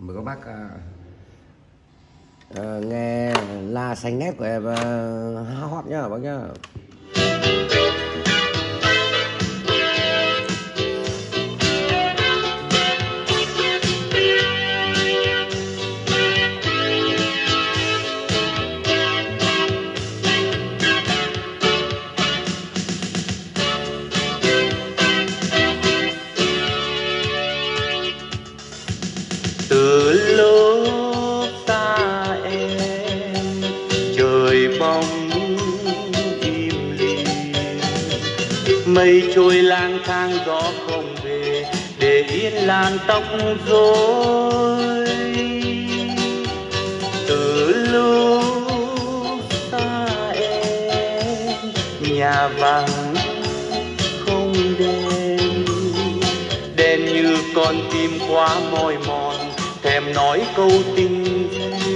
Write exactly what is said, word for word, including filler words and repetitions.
Mời các bác à, à, nghe la xanh nét của em à, hot nhá bác nhá. Mây trôi lang thang gió không về để yên làn tóc rối. Từ lúc xa em nhà vắng không đêm, đen như con tim quá mỏi mòn thèm nói câu tình.